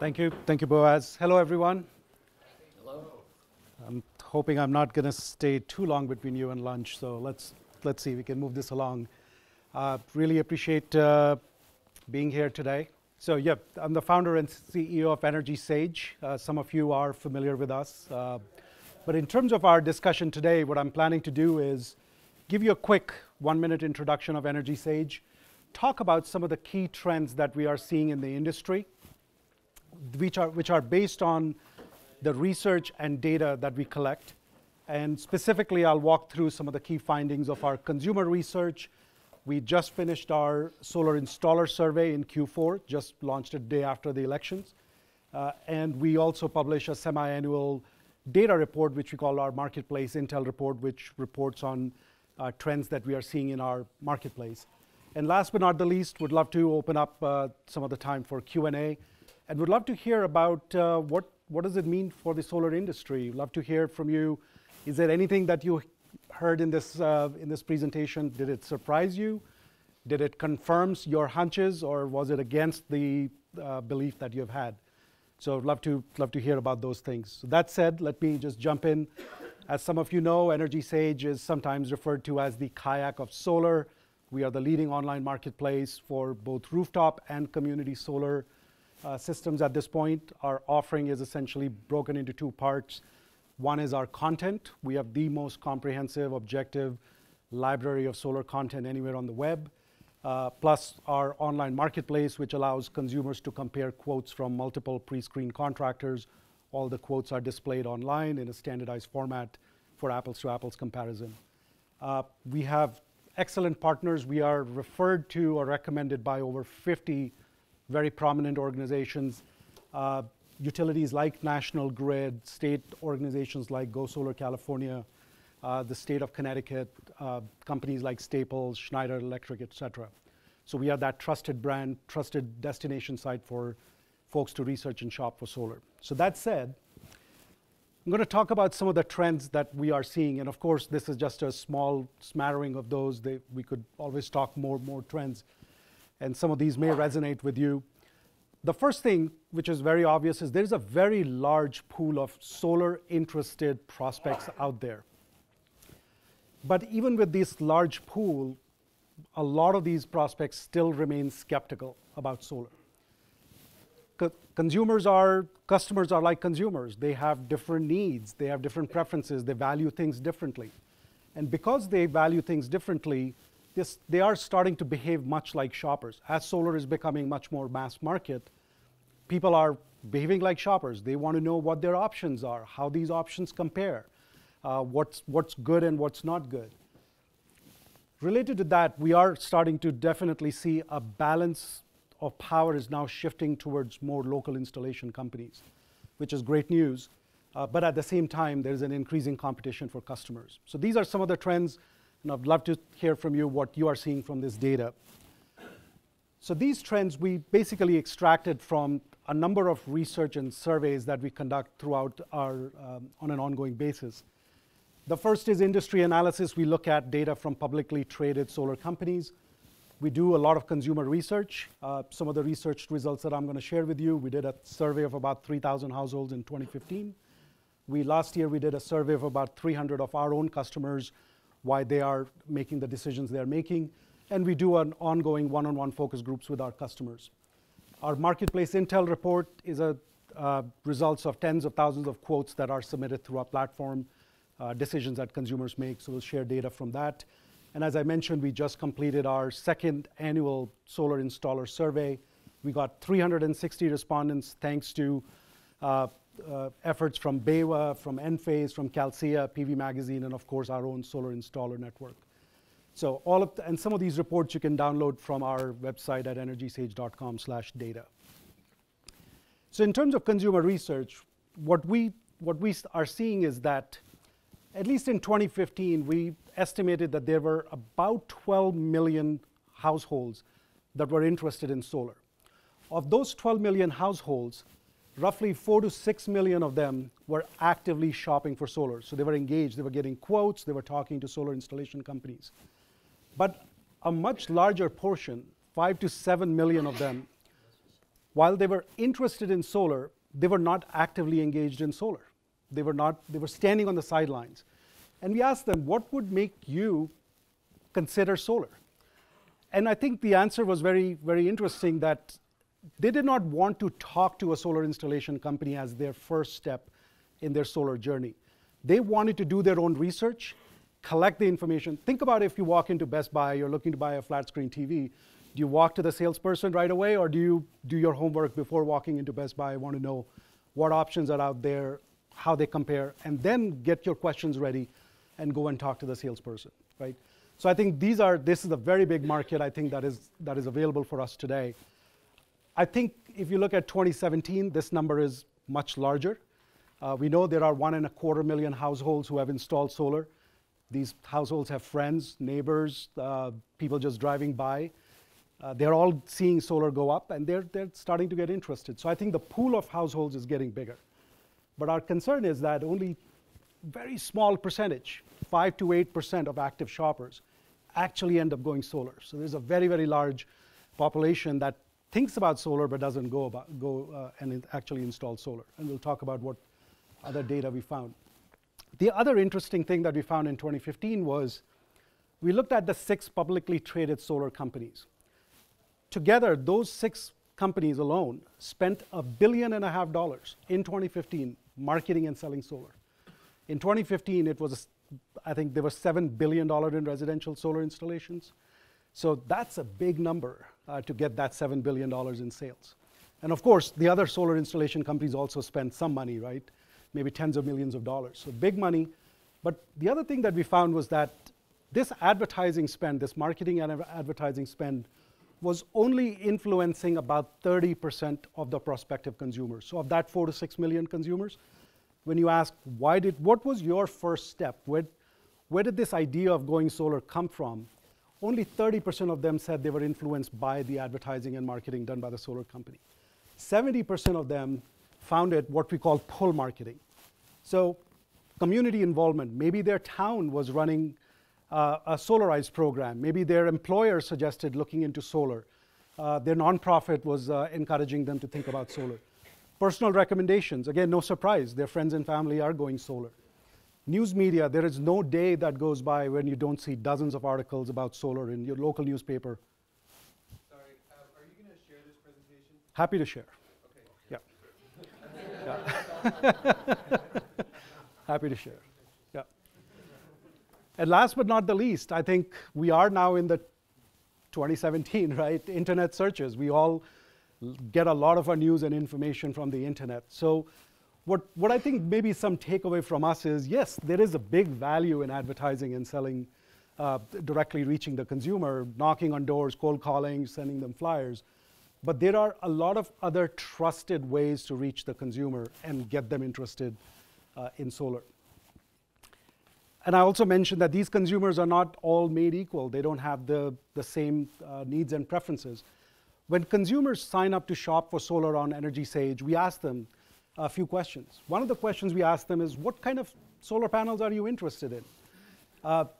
Thank you. Thank you, Boaz. Hello, everyone. Hello. I'm hoping I'm not going to stay too long between you and lunch, so let's see. We can move this along. Really appreciate being here today. So, yeah, I'm the founder and CEO of EnergySage. Some of you are familiar with us. But in terms of our discussion today, what I'm planning to do is give you a quick one-minute introduction of EnergySage, talk about some of the key trends that we are seeing in the industry, which are based on the research and data that we collect. And specifically, I'll walk through some of the key findings of our consumer research. We just finished our solar installer survey in Q4, just launched it day after the elections. And we also publish a semi-annual data report, which we call our Marketplace Intel Report, which reports on trends that we are seeing in our marketplace. And last but not the least, would love to open up some of the time for Q&A. And would love to hear about what does it mean for the solar industry. Love to hear from you. Is there anything that you heard in this presentation? Did it surprise you? Did it confirm your hunches, or was it against the belief that you've had? So I'd love to hear about those things. So that said, let me just jump in. As some of you know, EnergySage is sometimes referred to as the kayak of solar. We are the leading online marketplace for both rooftop and community solar systems at this point. Our offering is essentially broken into two parts. One is our content. We have the most comprehensive, objective library of solar content anywhere on the web, plus our online marketplace, which allows consumers to compare quotes from multiple pre-screened contractors. All the quotes are displayed online in a standardized format for apples-to-apples comparison. We have excellent partners. We are referred to or recommended by over 50 very prominent organizations, utilities like National Grid, state organizations like Go Solar California, the state of Connecticut, companies like Staples, Schneider Electric, et cetera. So we are that trusted brand, trusted destination site for folks to research and shop for solar. So that said, I'm going to talk about some of the trends that we are seeing. And of course, this is just a small smattering of those. We could always talk more trends. And some of these may resonate with you. The first thing, which is very obvious, is there's a very large pool of solar-interested prospects out there. But even with this large pool, a lot of these prospects still remain skeptical about solar. Customers are like consumers. They have different needs. They have different preferences. They value things differently. And because they value things differently, they are starting to behave much like shoppers. As solar is becoming much more mass market, people are behaving like shoppers. They want to know what their options are, how these options compare, what's good and what's not good. Related to that, we are starting to definitely see a balance of power is now shifting towards more local installation companies, which is great news. But at the same time, there's an increasing competition for customers. So these are some of the trends. And I'd love to hear from you what you are seeing from this data. So these trends we basically extracted from a number of research and surveys that we conduct throughout our, on an ongoing basis. The first is industry analysis. We look at data from publicly traded solar companies. We do a lot of consumer research. Some of the research results that I'm going to share with you, we did a survey of about 3,000 households in 2015. Last year, we did a survey of about 300 of our own customers, why they are making the decisions they are making. And we do an ongoing one-on-one focus groups with our customers. Our Marketplace Intel Report is a results of tens of thousands of quotes that are submitted through our platform, decisions that consumers make. So we'll share data from that. And as I mentioned, we just completed our second annual solar installer survey. We got 360 respondents thanks to efforts from BayWa, from Enphase, from CALSSA, PV Magazine, and of course our own solar installer network. So all of and some of these reports you can download from our website at energysage.com/data. So in terms of consumer research, what we are seeing is that, at least in 2015, we estimated that there were about 12 million households that were interested in solar. Of those 12 million households, roughly 4 to 6 million of them were actively shopping for solar. So they were engaged, they were getting quotes, they were talking to solar installation companies. But a much larger portion, 5 to 7 million of them, while they were interested in solar, they were not actively engaged in solar. They were standing on the sidelines. And we asked them, what would make you consider solar? And I think the answer was very, very interesting, that they did not want to talk to a solar installation company as their first step in their solar journey. They wanted to do their own research, collect the information. Think about if you walk into Best Buy, you're looking to buy a flat screen TV. Do you walk to the salesperson right away, or do you do your homework before walking into Best Buy? I want to know what options are out there, how they compare, and then get your questions ready and go and talk to the salesperson, right? So I think this is a very big market, I think, that is available for us today. I think if you look at 2017, this number is much larger. We know there are 1.25 million households who have installed solar. These households have friends, neighbors, people just driving by. They're all seeing solar go up, and they're starting to get interested. So I think the pool of households is getting bigger. But our concern is that only very small percentage, 5 to 8% of active shoppers, actually end up going solar. So there's a very, very large population that thinks about solar but doesn't go and actually install solar. And we'll talk about what other data we found. The other interesting thing that we found in 2015 was we looked at the 6 publicly traded solar companies. Together, those 6 companies alone spent $1.5 billion in 2015 marketing and selling solar. In 2015, it was, I think there were $7 billion in residential solar installations. So that's a big number to get that $7 billion in sales. And of course, the other solar installation companies also spend some money, right? Maybe tens of millions of dollars. So big money. But the other thing that we found was that this advertising spend, this marketing and advertising spend, was only influencing about 30% of the prospective consumers. So of that 4 to 6 million consumers, when you ask, what was your first step? Where did this idea of going solar come from? Only 30% of them said they were influenced by the advertising and marketing done by the solar company. 70% of them found it what we call pull marketing. So community involvement, maybe their town was running a solarized program, maybe their employer suggested looking into solar, their nonprofit was encouraging them to think about solar. Personal recommendations, again, no surprise, their friends and family are going solar. News media, there is no day that goes by when you don't see dozens of articles about solar in your local newspaper. Sorry, are you going to share this presentation? Happy to share. Okay. Yeah. Yeah. Happy to share. Yeah. And last but not the least, I think we are now in the 2017, right? Internet searches. We all get a lot of our news and information from the internet. So what I think maybe some takeaway from us is, yes, there is a big value in advertising and selling, directly reaching the consumer, knocking on doors, cold calling, sending them flyers. But there are a lot of other trusted ways to reach the consumer and get them interested in solar. And I also mentioned that these consumers are not all made equal. They don't have the same needs and preferences. When consumers sign up to shop for solar on EnergySage, we ask them a few questions. One of the questions we ask them is, what kind of solar panels are you interested in? About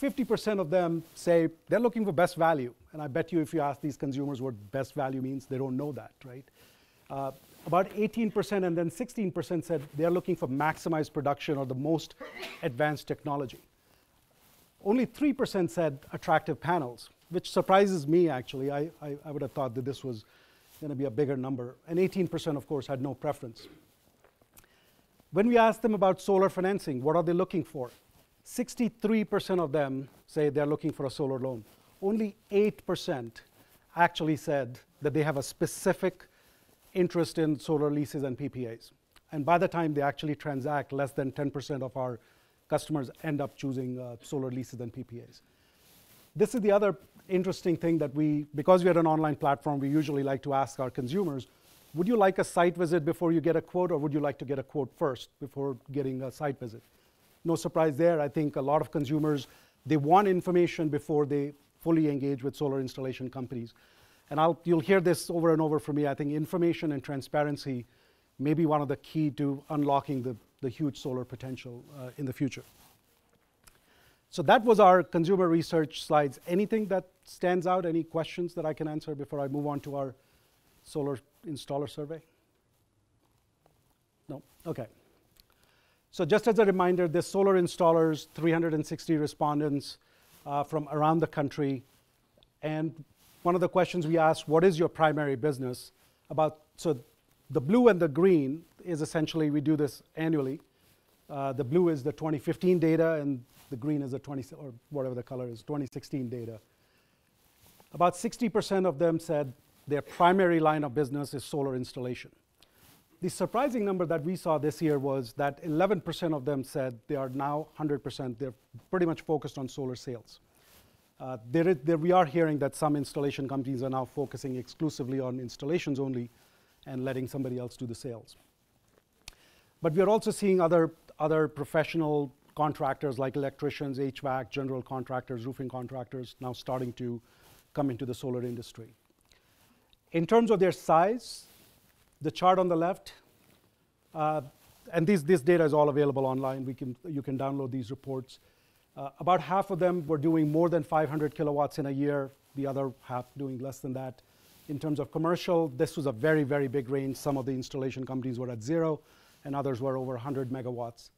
50% of them say they're looking for best value. And I bet you if you ask these consumers what best value means, they don't know that, right? About 18% and then 16% said they're looking for maximized production or the most advanced technology. Only 3% said attractive panels, which surprises me, actually. I would have thought that this was going to be a bigger number. And 18%, of course, had no preference. When we asked them about solar financing, what are they looking for? 63% of them say they're looking for a solar loan. Only 8% actually said that they have a specific interest in solar leases and PPAs. And by the time they actually transact, less than 10% of our customers end up choosing solar leases and PPAs. This is the other interesting thing that because we are an online platform, we usually like to ask our consumers, would you like a site visit before you get a quote, or would you like to get a quote first before getting a site visit? No surprise there. I think a lot of consumers, they want information before they fully engage with solar installation companies. And you'll hear this over and over from me. I think information and transparency may be one of the key to unlocking the huge solar potential in the future. So that was our consumer research slides. Anything that stands out? Any questions that I can answer before I move on to our solar installer survey? No? Okay. So just as a reminder, there's solar installers, 360 respondents from around the country. And one of the questions we asked, what is your primary business? So the blue and the green is essentially, we do this annually. The blue is the 2015 data, and the green is the 2016 data. About 60% of them said their primary line of business is solar installation. The surprising number that we saw this year was that 11% of them said they are now 100%, they're pretty much focused on solar sales. We are hearing that some installation companies are now focusing exclusively on installations only and letting somebody else do the sales. But we are also seeing other professional contractors like electricians, HVAC, general contractors, roofing contractors now starting to come into the solar industry. In terms of their size, the chart on the left, and this data is all available online. You can download these reports. About half of them were doing more than 500 kilowatts in a year, the other half doing less than that. In terms of commercial, this was a very, very big range. Some of the installation companies were at 0, and others were over 100 megawatts.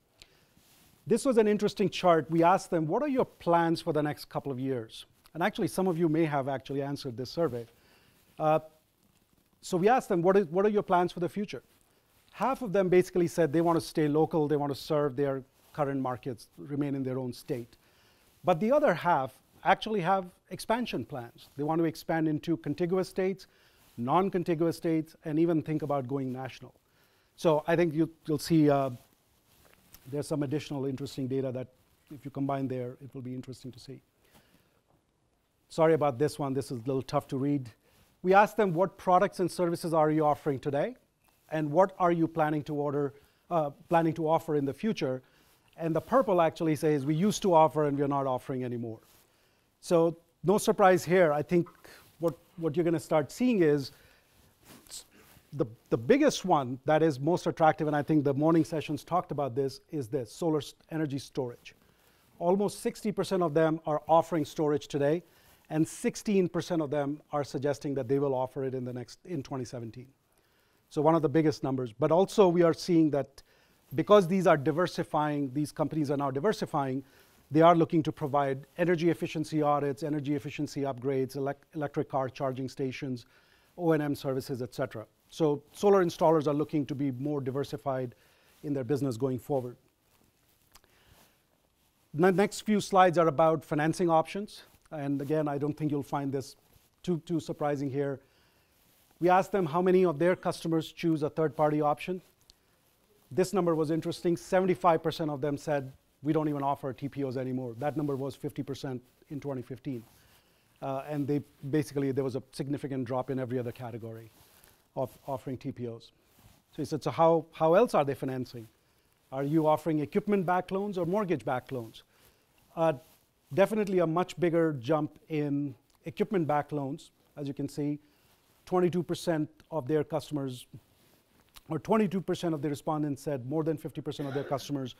This was an interesting chart. We asked them, what are your plans for the next couple of years? And actually, some of you may have actually answered this survey. So we asked them, what are your plans for the future? Half of them basically said they want to stay local, they want to serve their current markets, remain in their own state. But the other half actually have expansion plans. They want to expand into contiguous states, non-contiguous states, and even think about going national. So I think you'll see there's some additional interesting data that if you combine there, it will be interesting to see. Sorry about this one. This is a little tough to read. We asked them, what products and services are you offering today? And what are you planning to offer in the future? And the purple actually says, we used to offer and we're not offering anymore. So no surprise here. I think what you're going to start seeing is the biggest one that is most attractive, and I think the morning sessions talked about this, is this, solar energy storage. Almost 60% of them are offering storage today, and 16% of them are suggesting that they will offer it in 2017. So one of the biggest numbers. But also we are seeing that because these companies are now diversifying, they are looking to provide energy efficiency audits, energy efficiency upgrades, electric car charging stations, O&M services, et cetera. So solar installers are looking to be more diversified in their business going forward. The next few slides are about financing options. And again, I don't think you'll find this too surprising here. We asked them how many of their customers choose a third-party option. This number was interesting. 75% of them said, we don't even offer TPOs anymore. That number was 50% in 2015. And there was a significant drop in every other category of offering TPOs. So he said, so how else are they financing? Are you offering equipment-backed loans or mortgage-backed loans? Definitely a much bigger jump in equipment-backed loans. As you can see, 22% of their customers, or 22% of the respondents said more than 50% of their customers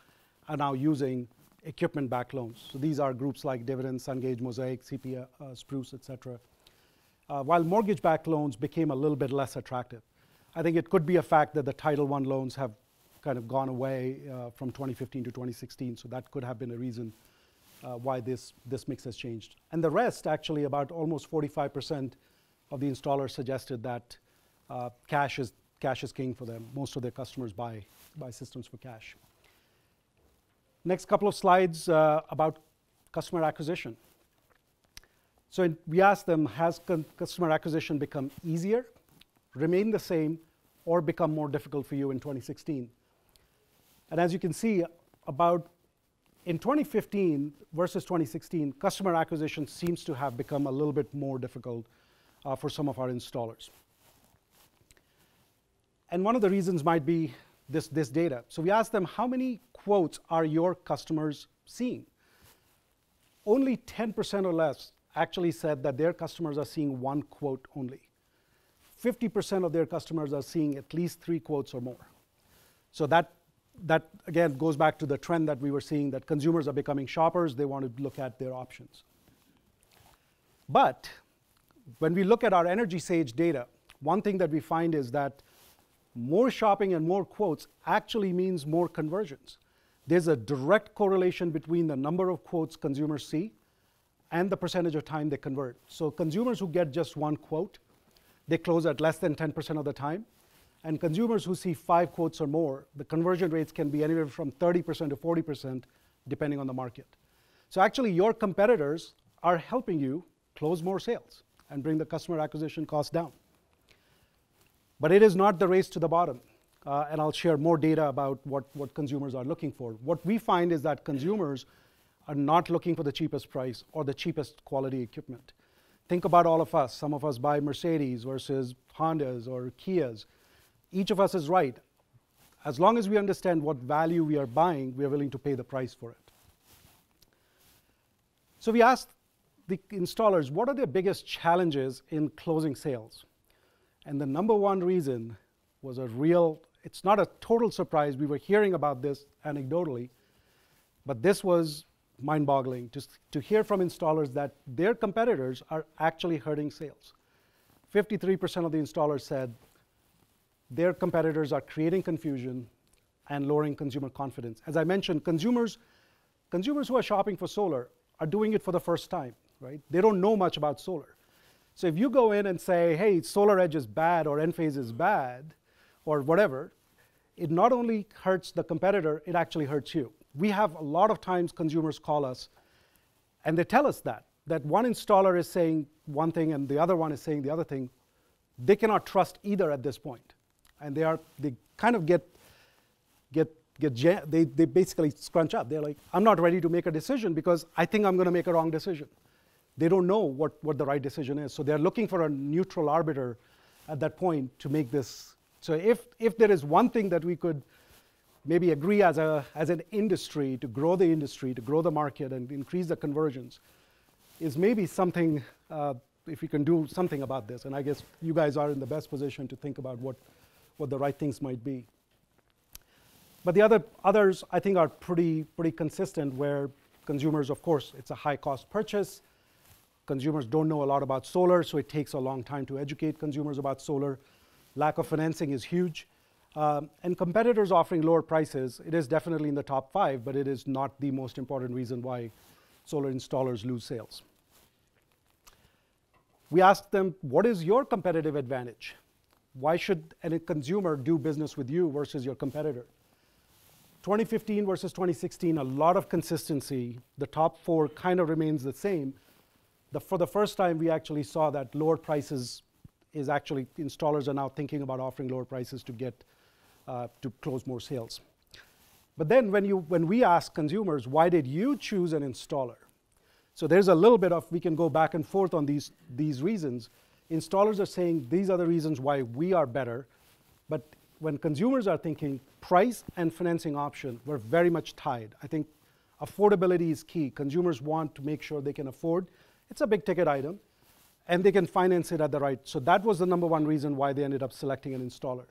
are now using equipment-backed loans. So these are groups like Dividend, SunGage, Mosaic, Sepia, Spruce, et cetera. While mortgage-backed loans became a little bit less attractive. I think it could be a fact that the Title I loans have kind of gone away from 2015 to 2016, so that could have been a reason why this mix has changed. And the rest, actually, about almost 45% of the installers suggested that cash is king for them. Most of their customers buy systems for cash. Next couple of slides about customer acquisition. So we asked them, has customer acquisition become easier, remain the same, or become more difficult for you in 2016? And as you can see, in 2015 versus 2016, customer acquisition seems to have become a little bit more difficult for some of our installers. And one of the reasons might be this data. So we asked them, how many quotes are your customers seeing? Only 10% or less actually said that their customers are seeing one quote only. 50% of their customers are seeing at least 3 quotes or more. So that again goes back to the trend that we were seeing, that consumers are becoming shoppers. They want to look at their options. But when we look at our EnergySage data, one thing that we find is that more shopping and more quotes actually means more conversions. There's a direct correlation between the number of quotes consumers see and the percentage of time they convert. So consumers who get just one quote, they close at less than 10% of the time. And consumers who see 5 quotes or more, the conversion rates can be anywhere from 30% to 40%, depending on the market. So actually, your competitors are helping you close more sales and bring the customer acquisition cost down. But it is not the race to the bottom. And I'll share more data about what consumers are looking for. What we find is that consumers are not looking for the cheapest price or the cheapest quality equipment. Think about all of us. Some of us buy Mercedes versus Hondas or Kias. Each of us is right. As long as we understand what value we are buying, we are willing to pay the price for it. So we asked the installers, what are their biggest challenges in closing sales? And the number one reason was a real, it's not a total surprise. We were hearing about this anecdotally, but this was mind-boggling to hear from installers that their competitors are actually hurting sales. 53% of the installers said their competitors are creating confusion and lowering consumer confidence. As I mentioned, consumers who are shopping for solar are doing it for the first time, right? They don't know much about solar. So if you go in and say, hey, SolarEdge is bad or Enphase is bad or whatever, it not only hurts the competitor, it actually hurts you. We have a lot of times consumers call us and they tell us that one installer is saying one thing and the other one is saying the other thing. They cannot trust either at this point. And they kind of they basically scrunch up. They're like, I'm not ready to make a decision because I think I'm going to make a wrong decision. They don't know what the right decision is. So they're looking for a neutral arbiter at that point to make this. So if there is one thing that we could maybe agree as an industry to grow the industry, to grow the market and increase the conversions, is maybe something, if we can do something about this. And I guess you guys are in the best position to think about what the right things might be. But the others, I think, are pretty consistent, where consumers, of course, it's a high-cost purchase. Consumers don't know a lot about solar, so it takes a long time to educate consumers about solar. Lack of financing is huge. And competitors offering lower prices, it is definitely in the top 5, but it is not the most important reason why solar installers lose sales. We asked them, what is your competitive advantage? Why should a consumer do business with you versus your competitor? 2015 versus 2016, a lot of consistency. The top 4 kind of remains the same. For the first time, we actually saw that lower prices is actually, installers are now thinking about offering lower prices to get, to close more sales. But then when we ask consumers, why did you choose an installer? So there's a little bit of, we can go back and forth on these reasons. Installers are saying these are the reasons why we are better, but when consumers are thinking, price and financing option were very much tied. I think affordability is key. Consumers want to make sure they can afford. It's a big ticket item, and they can finance it at the right. So that was the number one reason why they ended up selecting an installer.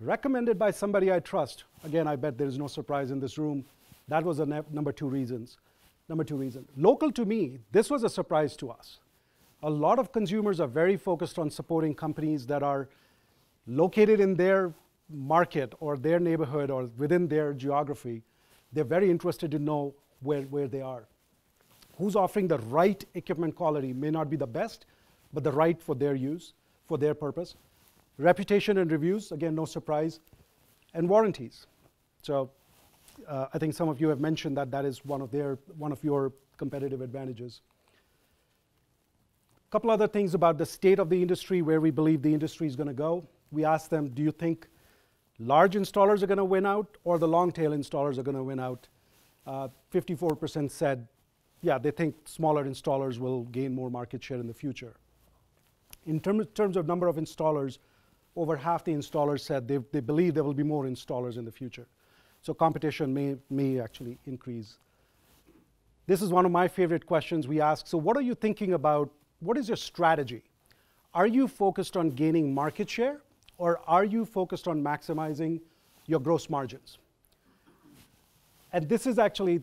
Recommended by somebody I trust. Again, I bet there is no surprise in this room. That was the number two reason. Local to me, this was a surprise to us. A lot of consumers are very focused on supporting companies that are located in their market or their neighborhood or within their geography. They're very interested to know where they are. Who's offering the right equipment quality may not be the best, but the right for their use, for their purpose. Reputation and reviews, again, no surprise. And warranties. So I think some of you have mentioned that is one of your competitive advantages. A couple other things about the state of the industry, where we believe the industry is going to go. We asked them, do you think large installers are going to win out or the long tail installers are going to win out? 54% said, yeah, they think smaller installers will gain more market share in the future. In terms of number of installers, over half the installers said they believe there will be more installers in the future. So competition may actually increase. This is one of my favorite questions we ask. So what are you thinking about? What is your strategy? Are you focused on gaining market share, or are you focused on maximizing your gross margins? And this is actually,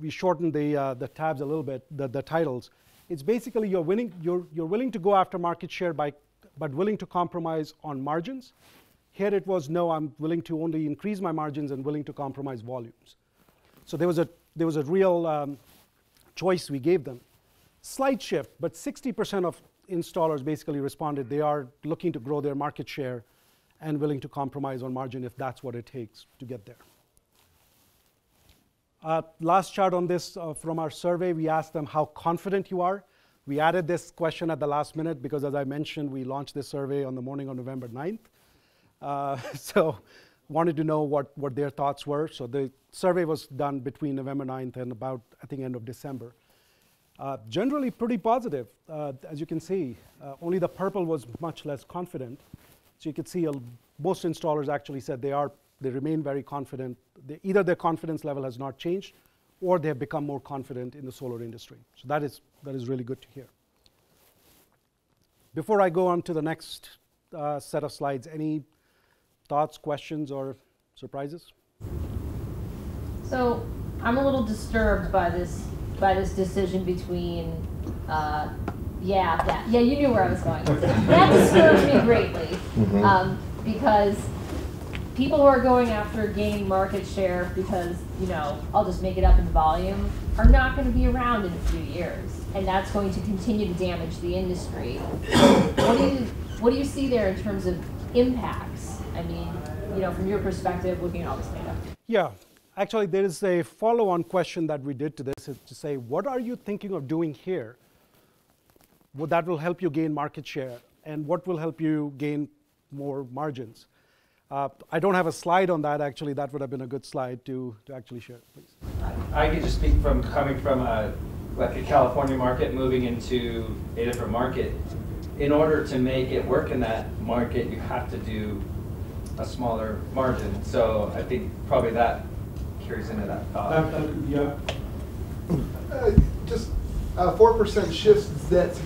we shortened the tabs a little bit, the titles. It's basically you're willing to go after market share by but willing to compromise on margins. Here it was, no, I'm willing to only increase my margins and willing to compromise volumes. So there was a real choice we gave them. Slight shift, but 60% of installers basically responded they are looking to grow their market share and willing to compromise on margin if that's what it takes to get there. Last chart on this from our survey, we asked them how confident you are. We added this question at the last minute because, as I mentioned, we launched this survey on the morning of November 9th. So wanted to know what their thoughts were. So the survey was done between November 9th and about, I think, end of December. Generally pretty positive, as you can see. Only the purple was much less confident. So you could see most installers actually said they remain very confident. Either their confidence level has not changed or they have become more confident in the solar industry. So that is really good to hear. Before I go on to the next set of slides, any thoughts, questions, or surprises? So I'm a little disturbed by this decision between, yeah, you knew where I was going. That disturbs me greatly, mm-hmm. Because people who are going after gaining market share because, you know, I'll just make it up in volume, are not going to be around in a few years, and that's going to continue to damage the industry. What do you see there in terms of impacts? I mean, you know, from your perspective, looking at all this data. Yeah, actually, there is a follow-on question that we did to this, is to say, what are you thinking of doing here? Well, that will help you gain market share, and what will help you gain more margins? I don't have a slide on that, actually. That would have been a good slide to actually share, please. I could just speak from coming from like a California market, moving into a different market. In order to make it work in that market, you have to do a smaller margin. So I think probably that carries into that thought. Yeah. Just 4% shifts, that's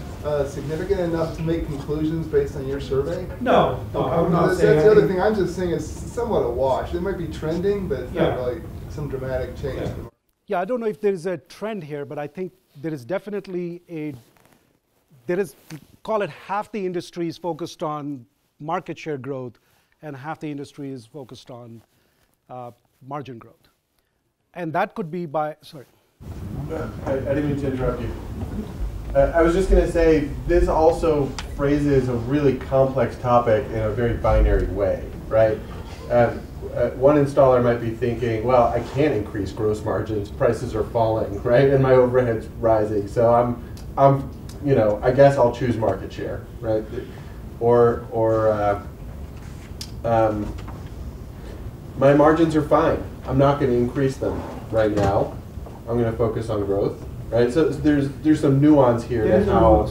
significant enough to make conclusions based on your survey? No. I would not say that's the other thing. I'm just saying it's somewhat a wash. It might be trending, but it's not really some dramatic change. Yeah, I don't know if there's a trend here, but I think there is definitely call it half the industry is focused on market share growth and half the industry is focused on margin growth. And that could be by, sorry. I didn't mean to interrupt you. I was just going to say, this also phrases a really complex topic in a very binary way, right? One installer might be thinking, well, I can't increase gross margins, prices are falling, right? And my overhead's rising, so I'm you know, I guess I'll choose market share, right? Or my margins are fine, I'm not going to increase them right now, I'm going to focus on growth. Right, so there's some nuance here to how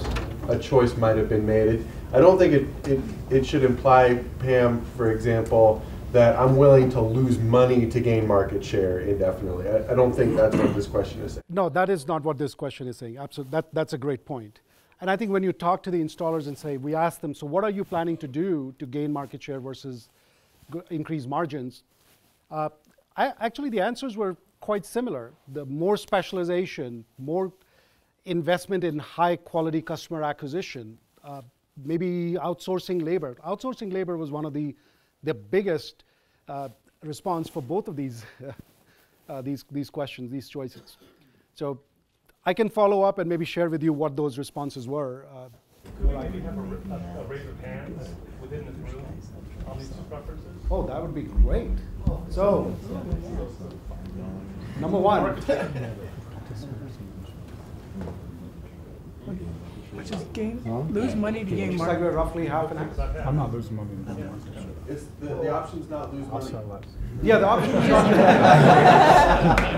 a choice might have been made. I don't think it should imply, Pam, for example, that I'm willing to lose money to gain market share indefinitely. I don't think that's what this question is saying. No, that is not what this question is saying. Absolutely, that's a great point. And I think when you talk to the installers and say, we ask them, so what are you planning to do to gain market share versus increase margins? Actually, the answers were quite similar. The more specialization, more investment in high quality customer acquisition, maybe outsourcing labor. Outsourcing labor was one of the biggest response for both of these questions, these choices. So I can follow up and maybe share with you what those responses were. Could we maybe have a raise of hands within the group on these preferences? Oh, that would be great. So, number one. Which is lose money to gain market. Like we're roughly half and half. I'm not losing money. It's the option's not lose money. Yeah, the option is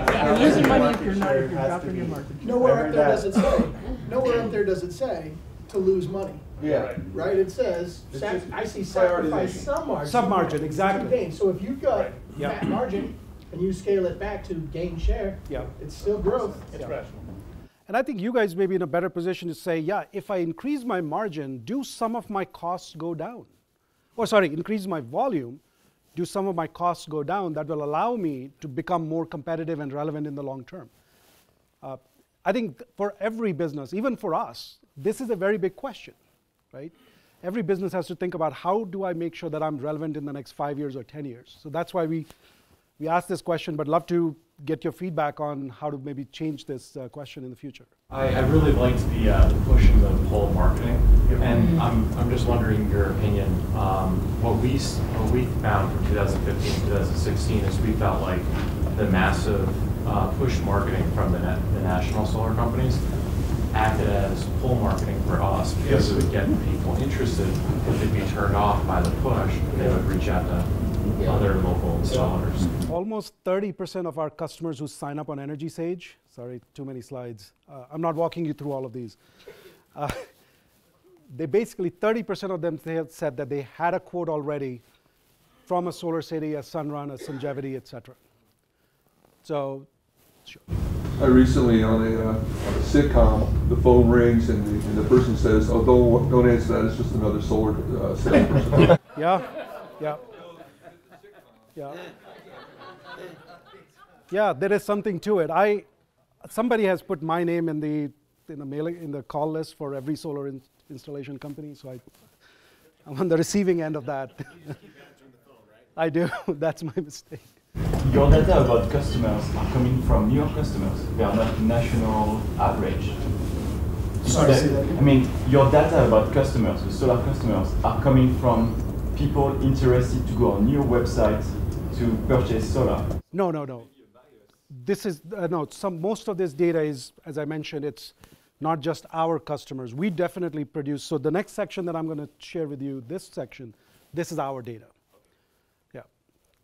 not lose money. You're losing money if you're not dropping your market. Nowhere up there does it say. Nowhere up there does it say to lose money. Yeah. Right? It says, I see sacrifice some margin. Some margin, exactly. So if you've got that margin and you scale it back to gain share, it's still growth. It's rational. And I think you guys may be in a better position to say, yeah, if I increase my margin, do some of my costs go down? Or sorry, increase my volume, do some of my costs go down? That will allow me to become more competitive and relevant in the long term. I think for every business, even for us, this is a very big question, right? every business has to think about how do I make sure that I'm relevant in the next 5 years or 10 years. So that's why we asked this question, but love to get your feedback on how to maybe change this question in the future. I really liked the push and the pull marketing, and I'm just wondering your opinion. What we found from 2015 to 2016 is we felt like the massive push marketing from the national solar companies acted as pull marketing for us, because it would get people interested, but they'd be turned off by the push, and they would reach out to other local installers. Almost 30% of our customers who sign up on EnergySage, sorry, too many slides. I'm not walking you through all of these. They basically, 30% of them had said that they had a quote already from a Solar City, a Sunrun, a Sungevity, et cetera. So, sure. I recently, on a sitcom, the phone rings and the person says, oh, don't answer that, it's just another solar salesperson. Yeah, there is something to it. Somebody has put my name in the call list for every solar installation company, so I'm on the receiving end of that. You just keep answering the phone, right? I do, that's my mistake. Your data about customers are coming from your customers. They are not national average. Sorry, say that again? I mean, your data about customers, the solar customers, are coming from people interested to go on your website to purchase solar. No. This is, most of this data is, as I mentioned, it's not just our customers. We definitely produce, so the next section that I'm going to share with you, this section, this is our data.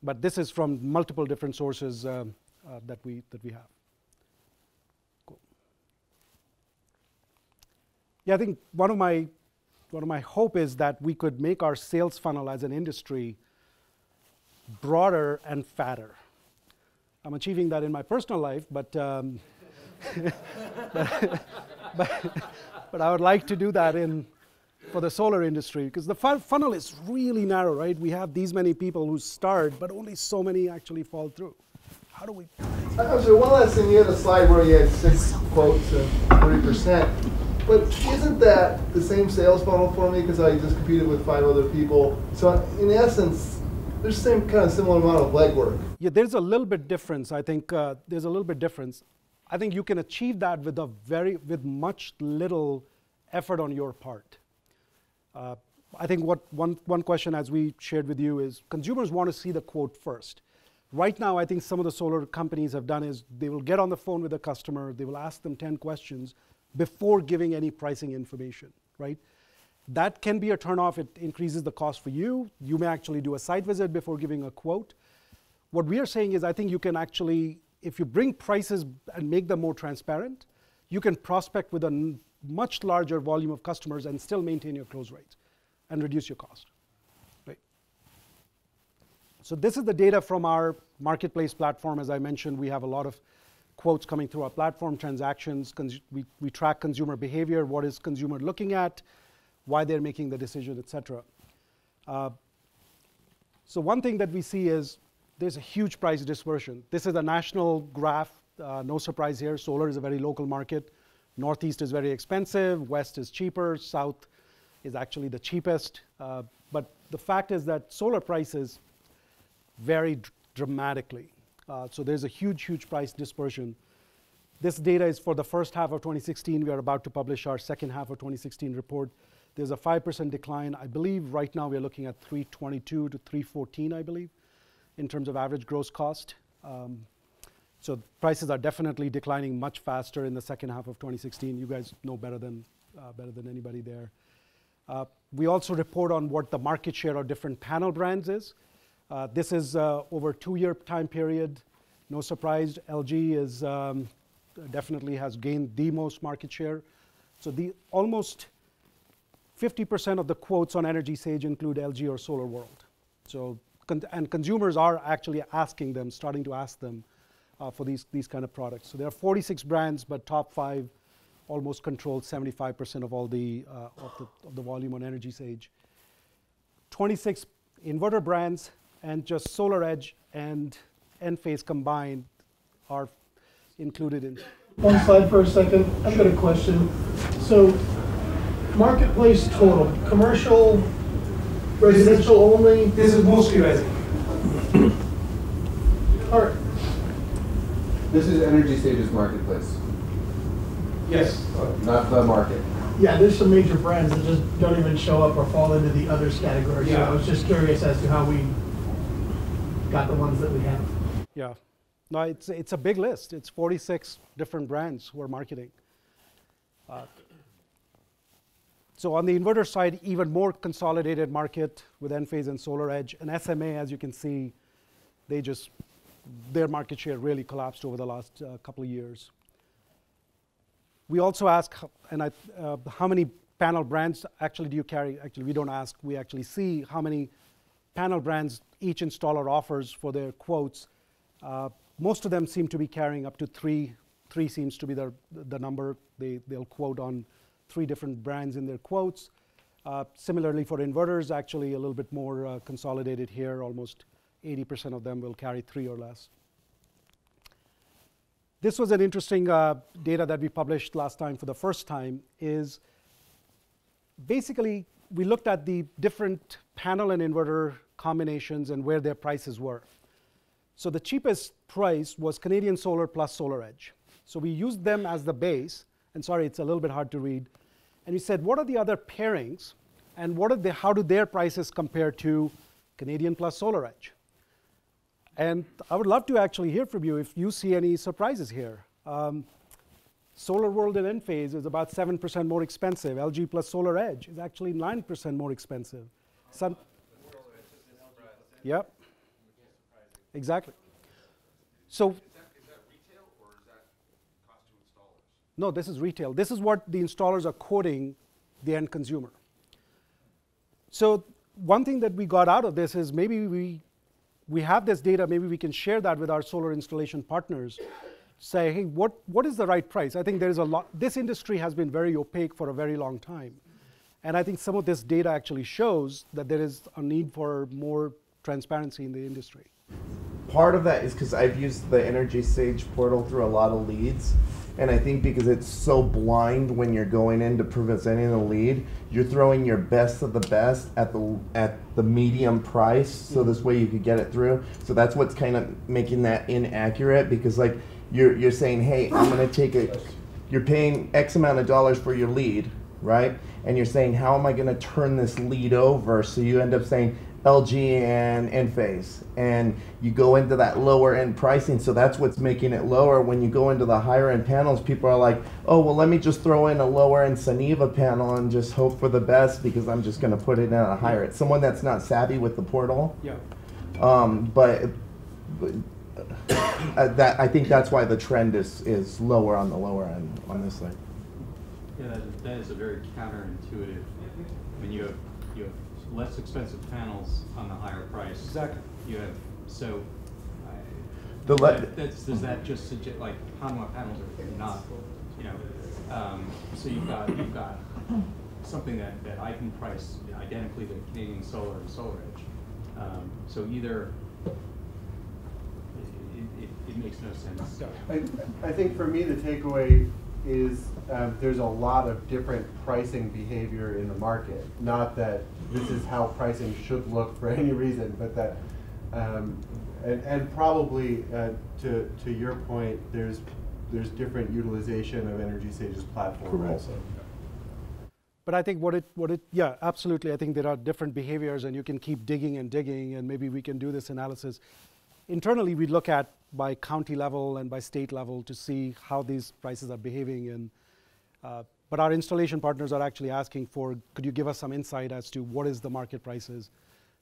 But this is from multiple different sources that we have. Cool. Yeah, I think one of my hope is that we could make our sales funnel as an industry broader and fatter. I'm achieving that in my personal life, but I would like to do that for the solar industry, because the funnel is really narrow, right? We have these many people who start, but only so many actually fall through. How do we? Actually, one last thing, you had a slide where you had 6 quotes and 30%, but isn't that the same sales funnel for me, because I just competed with 5 other people? So in essence, there's the same kind of similar amount of legwork. Yeah, there's a little bit difference. I think there's a little bit difference. I think you can achieve that with much little effort on your part. I think what one question, as we shared with you, is consumers want to see the quote first. Right now, I think some of the solar companies have done is they will get on the phone with the customer, they will ask them 10 questions before giving any pricing information, right? That can be a turnoff. It increases the cost for you. You may actually do a site visit before giving a quote. What we are saying is, I think you can actually, if you bring prices and make them more transparent, you can prospect with a much larger volume of customers and still maintain your close rates and reduce your cost, right? So this is the data from our marketplace platform. As I mentioned, we have a lot of quotes coming through our platform, transactions. We track consumer behavior, what is consumer looking at, why they're making the decision, et cetera. So one thing that we see is there's a huge price dispersion. This is a national graph, no surprise here. Solar is a very local market. Northeast is very expensive, West is cheaper, South is actually the cheapest. But the fact is that solar prices vary dramatically. So there's a huge, huge price dispersion. This data is for the first half of 2016. We are about to publish our second half of 2016 report. There's a 5% decline. I believe right now we're looking at 322 to 314, I believe, in terms of average gross cost. So prices are definitely declining much faster in the second half of 2016. You guys know better than anybody there. We also report on what the market share of different panel brands is. This is over a 2-year time period. No surprise, LG is definitely has gained the most market share. So the almost 50% of the quotes on EnergySage include LG or SolarWorld. So and consumers are actually asking them, starting to ask them for these kind of products. So there are 46 brands, but top 5 almost control 75% of all the volume on EnergySage. 26 inverter brands, and just SolarEdge and Enphase combined are included in. One slide for a second. I've got a question. So Marketplace total, commercial, residential only? This is mostly residential. All right. This is EnergySage's marketplace. Yes. Not the market. Yeah, there's some major brands that just don't even show up or fall into the others category. Yeah. So I was just curious as to how we got the ones that we have. Yeah. No, it's a big list. It's 46 different brands who are marketing. So on the inverter side, even more consolidated market with Enphase and SolarEdge. And SMA, as you can see, their market share really collapsed over the last couple of years. We also ask, how many panel brands actually do you carry? Actually, we don't ask. We actually see how many panel brands each installer offers for their quotes. Most of them seem to be carrying up to three. Three seems to be the number. They'll quote on three different brands in their quotes. Similarly for inverters, actually a little bit more consolidated here. Almost 80% of them will carry three or less. This was an interesting data that we published last time for the first time. Is basically we looked at the different panel and inverter combinations and where their prices were. So the cheapest price was Canadian Solar plus SolarEdge. So we used them as the base, and sorry, it's a little bit hard to read. And we said, what are the other pairings, and how do their prices compare to Canadian plus SolarEdge? And I would love to actually hear from you if you see any surprises here. SolarWorld and Enphase is about 7% more expensive. LG plus SolarEdge is actually 9% more expensive. Yep. Exactly. So. No, this is retail. This is what the installers are quoting the end consumer. So one thing that we got out of this is maybe we have this data, maybe we can share that with our solar installation partners. Say, hey, what is the right price? I think there is a lot. This industry has been very opaque for a very long time. And I think some of this data actually shows that there is a need for more transparency in the industry. Part of that is because I've used the EnergySage portal through a lot of leads. And I think because it's so blind when you're going into presenting the lead, you're throwing your best of the best at the medium price, so this way you could get it through. So that's what's kind of making that inaccurate, because like you're saying, hey, I'm gonna take a, you're paying X amount of dollars for your lead, right? And you're saying, how am I gonna turn this lead over? So you end up saying, LG and Enphase, and you go into that lower end pricing, so that's what's making it lower. When you go into the higher end panels, people are like, oh, well, let me just throw in a lower end Suniva panel and just hope for the best because I'm just going to put it in a higher. It's someone that's not savvy with the portal. Yeah. But I think that's why the trend is lower on the lower end on this side. Yeah, that is a very counterintuitive. When you have less expensive panels on the higher price. Exactly. You have, so does that just suggest, like, Hanwha panels are not, you know, so you've got something that I can price identically to Canadian Solar and SolarEdge. So either it makes no sense. So. I think for me the takeaway is there's a lot of different pricing behavior in the market. Not that this is how pricing should look for any reason, but that, and probably to your point, there's different utilization of EnergySage's platform. Correct. Also. But I think yeah, absolutely. I think there are different behaviors, and you can keep digging and digging, and maybe we can do this analysis. Internally, we look at by county level and by state level to see how these prices are behaving. And but our installation partners are actually asking for, could you give us some insight as to what is the market prices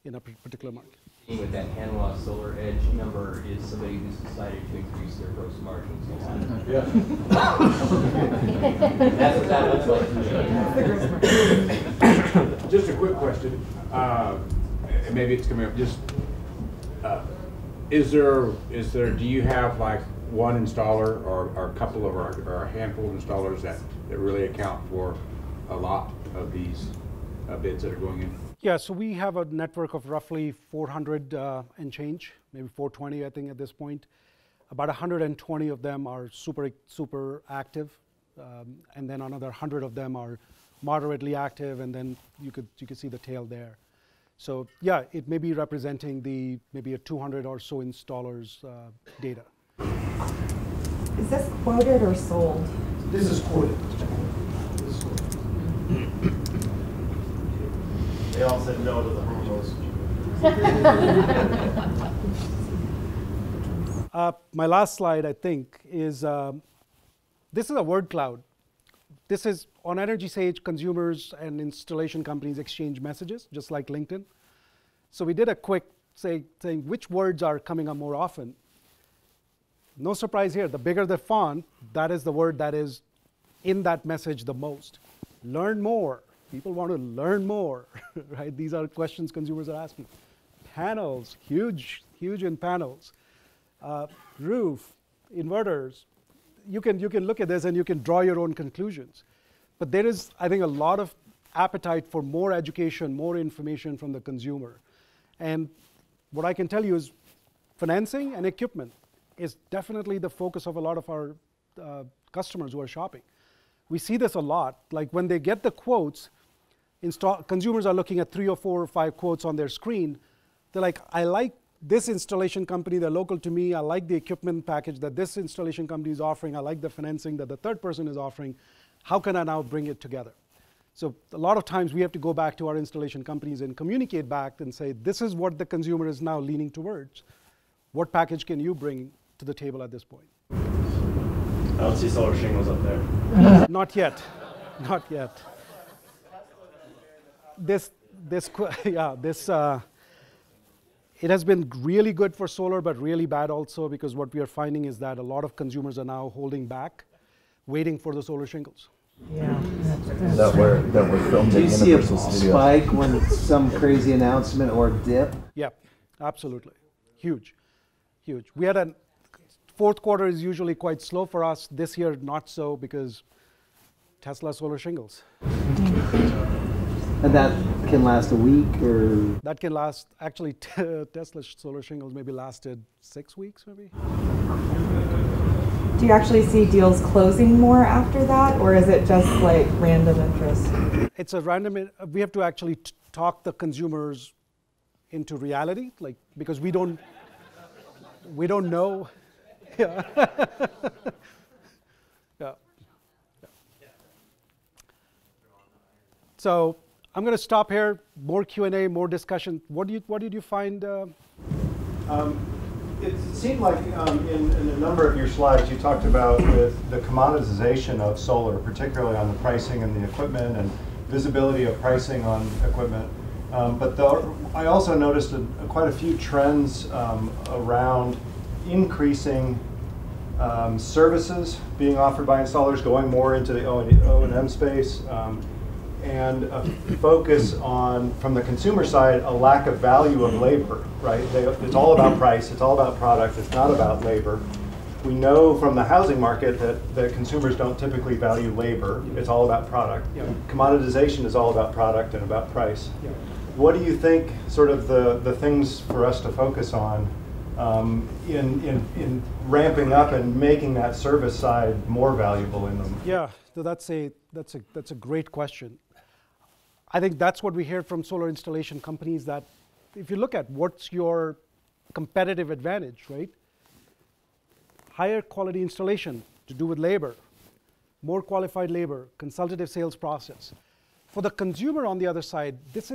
in a particular market? With that Hanwha SolarEdge number is somebody who's decided to increase their gross margins. Yeah. That's what that looks like. Just a quick question. Maybe it's coming up. Just. Do you have like one installer or a couple of or a handful of installers that really account for a lot of these bids that are going in? Yeah, so we have a network of roughly 400 and change, maybe 420 I think at this point. About 120 of them are super active, and then another 100 of them are moderately active, and then you could see the tail there. So yeah, it may be representing the maybe a 200 or so installers data. Is this quoted or sold? This is quoted. This is quoted. They all said no to the hormones. My last slide, I think, is this is a word cloud. This is on EnergySage, consumers and installation companies exchange messages, just like LinkedIn. So we did a quick saying which words are coming up more often. No surprise here, the bigger the font, that is the word that is in that message the most. Learn more, people want to learn more, right? These are questions consumers are asking. Panels, huge, huge in panels. Roof, inverters, you can look at this and you can draw your own conclusions. But there is, I think, a lot of appetite for more education, more information from the consumer. And what I can tell you is financing and equipment is definitely the focus of a lot of our customers who are shopping. We see this a lot, like when they get the quotes, consumers are looking at 3 or 4 or 5 quotes on their screen. They're like, I like this installation company, they're local to me, I like the equipment package that this installation company is offering, I like the financing that the third person is offering, how can I now bring it together? So a lot of times we have to go back to our installation companies and communicate back and say, this is what the consumer is now leaning towards. What package can you bring to the table at this point? I don't see solar shingles up there. Not yet, not yet. It has been really good for solar, but really bad also, because what we are finding is that a lot of consumers are now holding back, waiting for the solar shingles. Yeah. That were filmed in Universal Studios. Do you see a spike when it's some crazy announcement or dip? Yeah, absolutely. Huge, huge. We had a fourth quarter is usually quite slow for us. This year, not so, because Tesla solar shingles. And that can last a week, or? That can last, actually, Tesla solar shingles maybe lasted 6 weeks, maybe. Do you actually see deals closing more after that, or is it just like random interest? It's a random, we have to actually talk the consumers into reality, like, because we don't know. Yeah. Yeah. Yeah. So, I'm going to stop here. More Q&A, more discussion. What did you find? It seemed like in a number of your slides, you talked about the commoditization of solar, particularly on the pricing and the equipment and visibility of pricing on equipment. I also noticed quite a few trends around increasing services being offered by installers, going more into the O&M space. And a focus on, from the consumer side, a lack of value of labor, right? It's all about price, it's all about product, it's not about labor. We know from the housing market that consumers don't typically value labor, it's all about product. Yeah. Commoditization is all about product and about price. Yeah. What do you think, sort of the things for us to focus on in ramping up and making that service side more valuable in them? Yeah, so that's a great question. I think that's what we hear from solar installation companies, that if you look at what's your competitive advantage, right? Higher quality installation to do with labor, more qualified labor, consultative sales process. For the consumer on the other side, this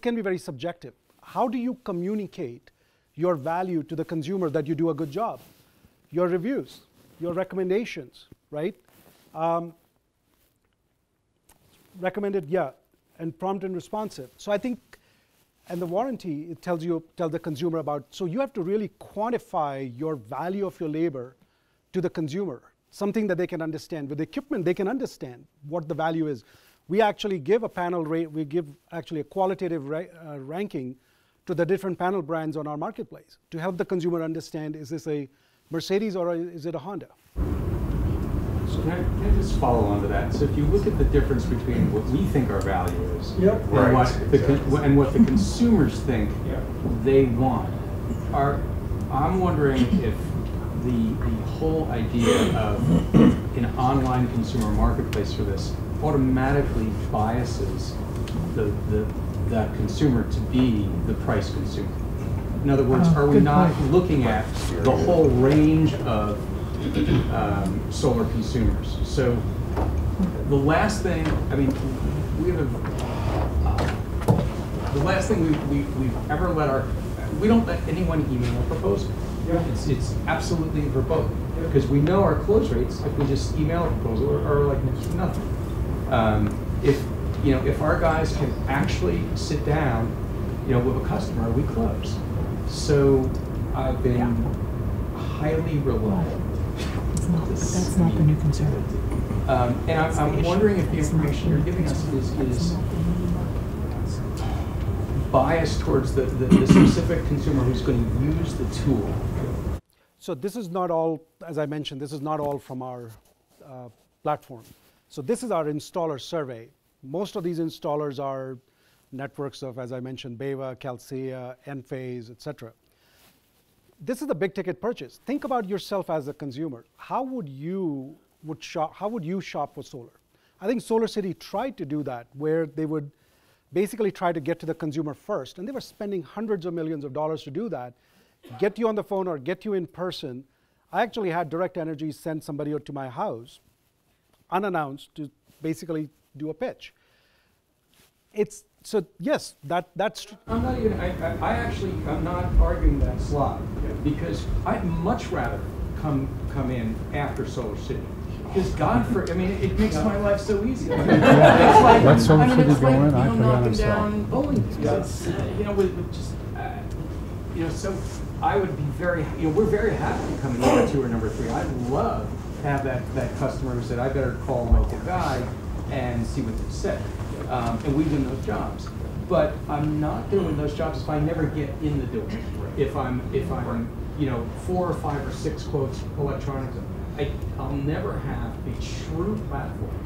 can be very subjective. How do you communicate your value to the consumer that you do a good job? Your reviews, your recommendations, right? Recommended, yeah. And prompt and responsive. So I think, and the warranty, it tells the consumer about, so you have to really quantify your value of your labor to the consumer, something that they can understand. With the equipment, they can understand what the value is. We actually give a panel rate, we give actually a qualitative ranking to the different panel brands on our marketplace to help the consumer understand, is this a Mercedes or is it a Honda? So can I just follow on to that? So if you look at the difference between what we think our value is, yep, and, right, what the consumers think, yep, they want, I'm wondering if the whole idea of an online consumer marketplace for this automatically biases the consumer to be the price consumer. In other words, are we not looking at the whole range of solar consumers? So the last thing, I mean, we have the last thing we've ever let our, we don't let anyone email a proposal. Yeah. It's absolutely verboten because we know our close rates. If we just email a proposal, are like next to nothing. If you know, if our guys can actually sit down, you know, with a customer, we close. So I've been highly reliable. That's not the new conservative. And I'm wondering if the information you're giving us is biased towards the specific consumer who's going to use the tool. So this is not all, as I mentioned, this is not all from our platform. So this is our installer survey. Most of these installers are networks of, as I mentioned, BayWa, CALSSA, Enphase, et cetera. This is a big ticket purchase. Think about yourself as a consumer. How would you shop for solar? I think Solar City tried to do that, where they would basically try to get to the consumer first, and they were spending hundreds of millions of dollars to do that, get you on the phone or get you in person. I actually had Direct Energy send somebody to my house, unannounced, to basically do a pitch. It's, so yes, that's. I'm not even, I'm not arguing that slide, because I'd much rather come in after Solar City. Because God, I mean, it makes my life so easy. It's like, what's Solar City doing? Like, you know, knocking down bowling. Yes. You know, with just, you know, so I would be very, you know, we're very happy to come in number two or number three. I'd love to have that customer who said, I better call my local guy and see what they said. And we've done those jobs, but I'm not doing those jobs if I never get in the door. If I'm, you know, 4 or 5 or 6 quotes electronics, I'll never have a true platform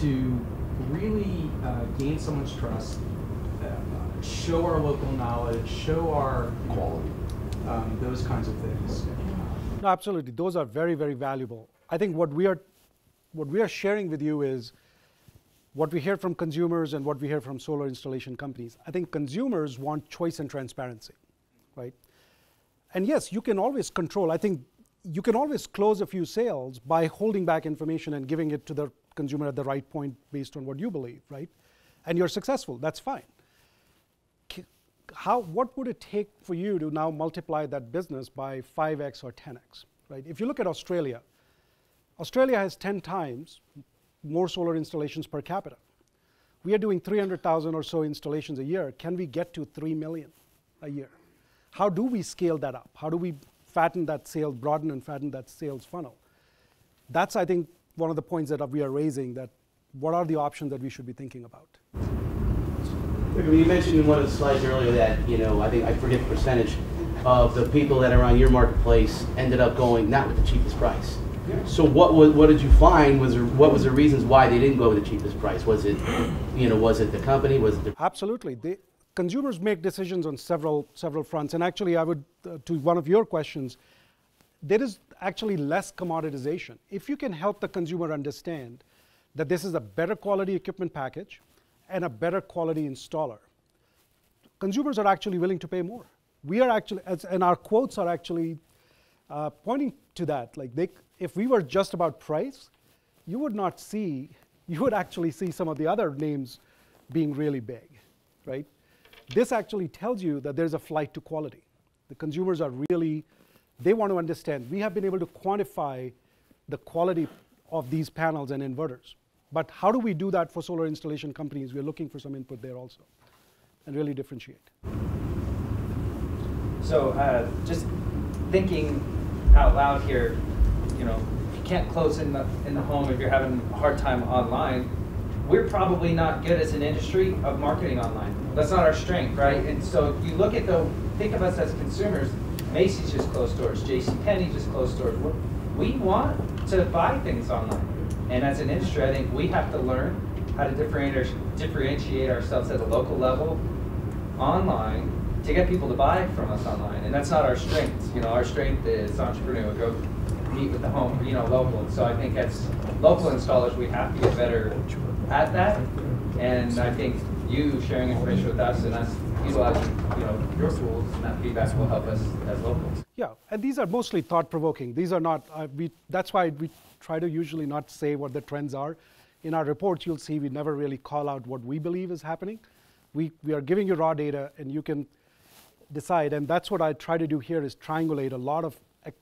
to really gain someone's trust, show our local knowledge, show our quality, those kinds of things. No, absolutely, those are very, very valuable. I think what we are sharing with you is what we hear from consumers and what we hear from solar installation companies. I think consumers want choice and transparency, right? And yes, you can always control. I think you can always close a few sales by holding back information and giving it to the consumer at the right point based on what you believe, right? And you're successful, that's fine. What would it take for you to now multiply that business by 5x or 10x, right? If you look at Australia, Australia has 10 times more solar installations per capita. We are doing 300,000 or so installations a year. Can we get to 3 million a year? How do we scale that up? How do we fatten that sales, broaden and fatten that sales funnel? That's, I think, one of the points that we are raising, that what are the options that we should be thinking about? You mentioned in one of the slides earlier that, you know, I think I forget the percentage of the people that are on your marketplace ended up going not with the cheapest price. So what did you find? What was the reasons why they didn't go with the cheapest price? Was it, you know, was it the company? Was it the Absolutely. The consumers make decisions on several fronts. And actually, I would, to one of your questions, there is actually less commoditization. If you can help the consumer understand that this is a better quality equipment package and a better quality installer, consumers are actually willing to pay more. We are actually, and our quotes are actually pointing to that. Like if we were just about price, you would not see, you would actually see some of the other names being really big, right? This actually tells you that there's a flight to quality. The consumers are really, they want to understand. We have been able to quantify the quality of these panels and inverters. But how do we do that for solar installation companies? We're looking for some input there also, and really differentiate. So just thinking out loud here, you know, if you can't close in the home, if you're having a hard time online, we're probably not good as an industry of marketing online. That's not our strength, right? And so if you look at think of us as consumers, Macy's just closed doors, JCPenney just closed doors. We want to buy things online. And as an industry, I think we have to learn how to differentiate ourselves at a local level online to get people to buy from us online. And that's not our strength. You know, our strength is entrepreneurial growth. compete with the home, local. So I think as local installers, we have to get better at that. And I think you sharing information with us and us utilizing, your tools and that feedback will help us as locals. Yeah, and these are mostly thought-provoking. These are not. That's why we try to usually not say what the trends are. In our reports, you'll see we never really call out what we believe is happening. We are giving you raw data, and you can decide. And that's what I try to do here is triangulate a lot of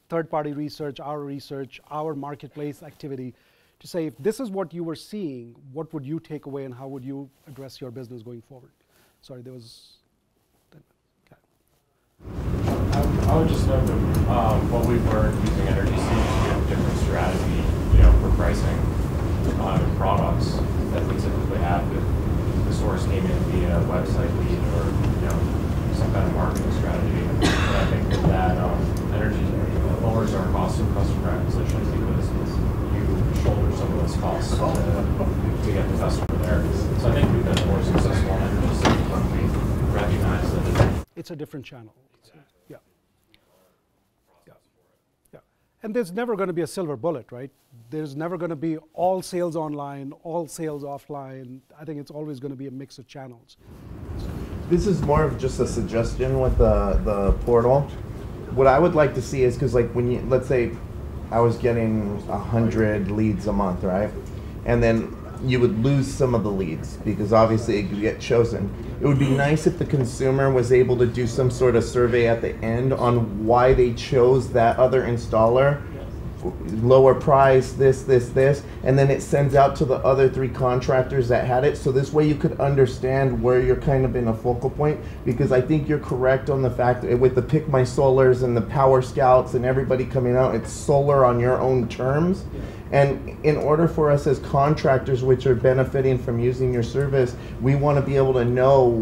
third-party research, our marketplace activity, to say if this is what you were seeing, what would you take away, and how would you address your business going forward? Sorry, there was. I would just note that what we learned using EnergySage, we have a different strategy, for pricing and products that we typically have. If the source came in via website lead or some kind of marketing strategy, but I think that EnergySage lowers our cost of customer acquisition because you shoulder some of those costs to get the customer there. So I think we've been more successful on EnergySage when we recognize that it's a different channel. And there's never going to be a silver bullet, right? There's never going to be all sales online, all sales offline. I think it's always going to be a mix of channels. This is more of just a suggestion with the portal. What I would like to see is, because like when you, let's say I was getting 100 leads a month, right? And then you would lose some of the leads because obviously it could get chosen. It would be nice if the consumer was able to do some sort of survey at the end on why they chose that other installer, lower price, this, and then it sends out to the other 3 contractors that had it. So this way you could understand where you're kind of in a focal point, because I think you're correct on the fact that with the Pick My Solars and the Power Scouts and everybody coming out, it's solar on your own terms. And in order for us as contractors, which are benefiting from using your service, we want to be able to know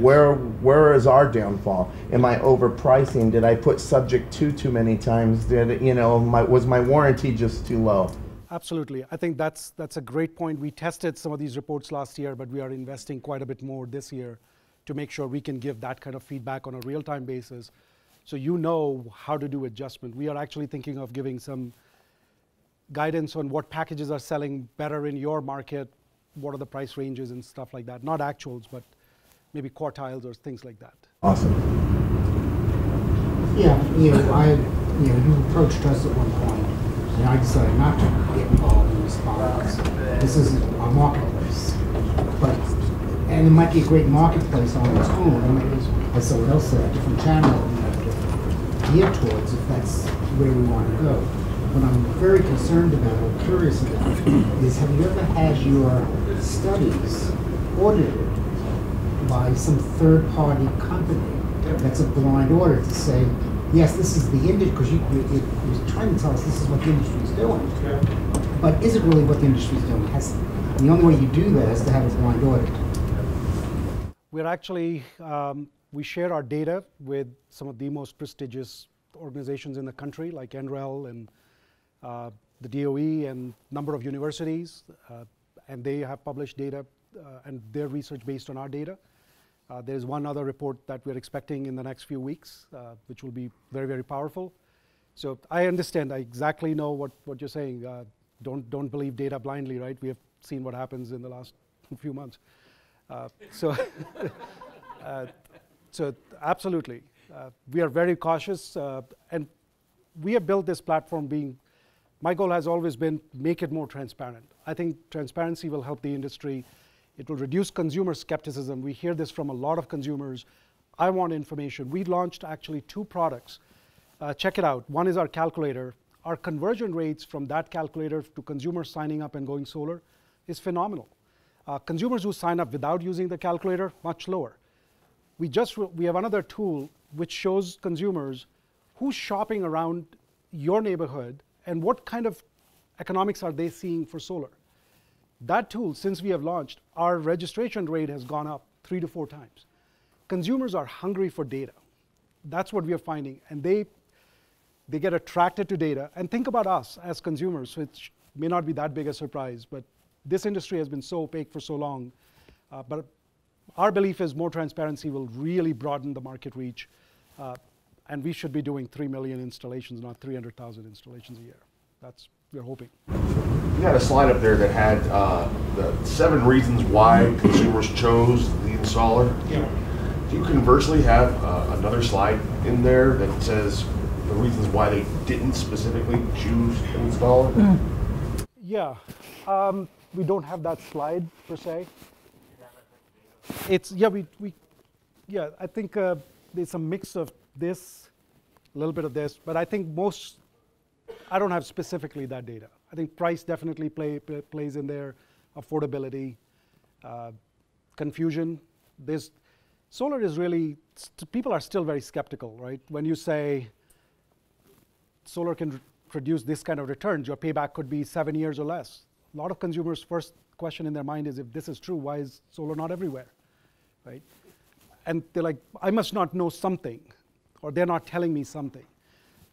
where is our downfall? Am I overpricing? Did I put subject to too many times? Did was my warranty just too low? Absolutely. I think that's a great point. We tested some of these reports last year, but we are investing quite a bit more this year to make sure we can give that kind of feedback on a real-time basis, so how to do adjustment. We are actually thinking of giving some guidance on what packages are selling better in your market, what are the price ranges and stuff like that. Not actuals, but maybe quartiles or things like that. Awesome. Yeah, you approached us at one point, and I decided not to get involved in this products. This isn't a marketplace, and it might be a great marketplace on its own, as someone else said, a different channel we have to gear towards if that's where we want to go. What I'm very concerned about or curious about is, have you ever had your studies audited by some third-party company that's a blind order to say, yes, this is the industry, because you're trying to tell us this is what the industry is doing, but is it really what the industry is doing? The only way you do that is to have a blind audit. We're actually, we share our data with some of the most prestigious organizations in the country, like NREL and the DOE and number of universities, and they have published data and their research based on our data. There's one other report that we're expecting in the next few weeks, which will be very, very powerful. So I understand, I exactly know what you're saying. Don't believe data blindly, right? We have seen what happens in the last few months. So absolutely. We are very cautious, and we have built this platform being, my goal has always been, make it more transparent. I think transparency will help the industry. It will reduce consumer skepticism. We hear this from a lot of consumers. I want information. We launched actually 2 products. Check it out. One is our calculator. Our conversion rates from that calculator to consumers signing up and going solar is phenomenal. Consumers who sign up without using the calculator, much lower. We have another tool which shows consumers who's shopping around your neighborhood and what kind of economics are they seeing for solar. That tool, since we have launched, our registration rate has gone up 3 to 4 times. Consumers are hungry for data. That's what we are finding, and they get attracted to data. And think about us as consumers, which may not be that big a surprise, but this industry has been so opaque for so long. But our belief is more transparency will really broaden the market reach, and we should be doing 3 million installations, not 300,000 installations a year. that's we're hoping. You had a slide up there that had the 7 reasons why consumers chose the installer. Yeah. Do you conversely have another slide in there that says the reasons why they didn't specifically choose an installer? Mm. Yeah, we don't have that slide per se. It's yeah, I think there's a mix of this, a little bit of this, but I think most, I don't have specifically that data. I think price definitely plays in there, affordability, confusion. There's, solar is really, people are still very skeptical, right? When you say solar can produce this kind of returns, your payback could be 7 years or less. A lot of consumers' first question in their mind is, if this is true, why is solar not everywhere, right? And they're like, I must not know something, or they're not telling me something.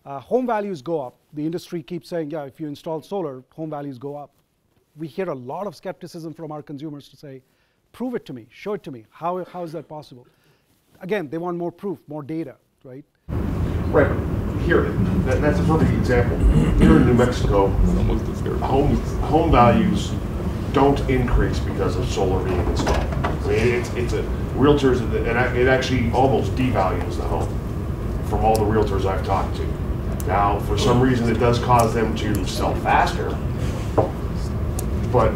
Home values go up. The industry keeps saying, yeah, if you install solar, home values go up. We hear a lot of skepticism from our consumers to say, prove it to me, show it to me. How is that possible? Again, they want more proof, more data, right? Right. Here, that's a perfect example. Here in New Mexico, home values don't increase because of solar being installed. I mean, it's a realtors, and it actually almost devalues the home from all the realtors I've talked to. Now, for some reason, it does cause them to sell faster. But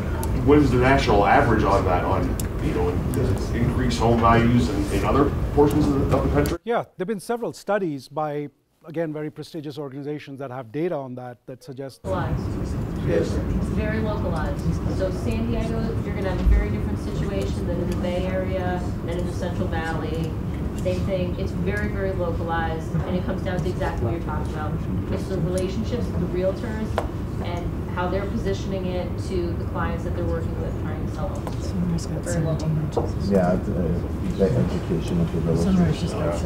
what is the national average on that? On, you know, does it increase home values in other portions of the country? Yeah, there've been several studies by, again, very prestigious organizations that have data on that that suggest. Yes. It's very localized. So San Diego, you're going to have a very different situation than in the Bay Area, than in the Central Valley. Same thing. It's very, very localized, and it comes down to exactly what you're talking about. It's the relationships with the realtors and how they're positioning it to the clients that they're working with, trying to sell them. It's very local. Yeah, the education of the realtors.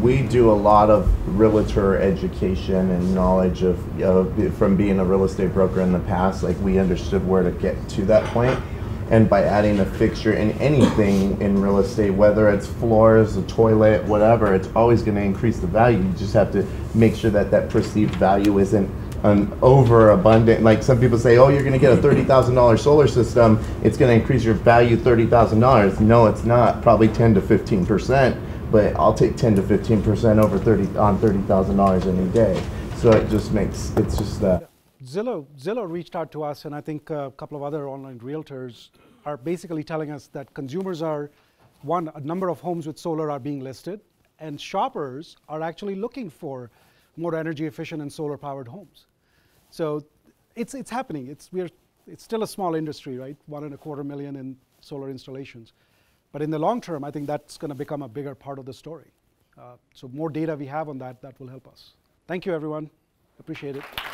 We do a lot of realtor education and knowledge of from being a real estate broker in the past. Like, we understood where to get to that point. And by adding a fixture in anything in real estate, whether it's floors, a toilet, whatever, it's always going to increase the value. You just have to make sure that that perceived value isn't an overabundant. Like, some people say, oh, you're going to get a $30,000 solar system, it's going to increase your value $30,000. No, it's not. Probably 10 to 15%, but I'll take 10 to 15% over $30,000 any day. So it just makes, it's just that. Zillow reached out to us, and I think a couple of other online realtors are basically telling us that consumers are, one, a number of homes with solar are being listed, and shoppers are actually looking for more energy efficient and solar powered homes. So it's happening. It's still a small industry, right? 1.25 million in solar installations. But in the long term, I think that's going to become a bigger part of the story. So more data we have on that, that will help us. Thank you, everyone. Appreciate it.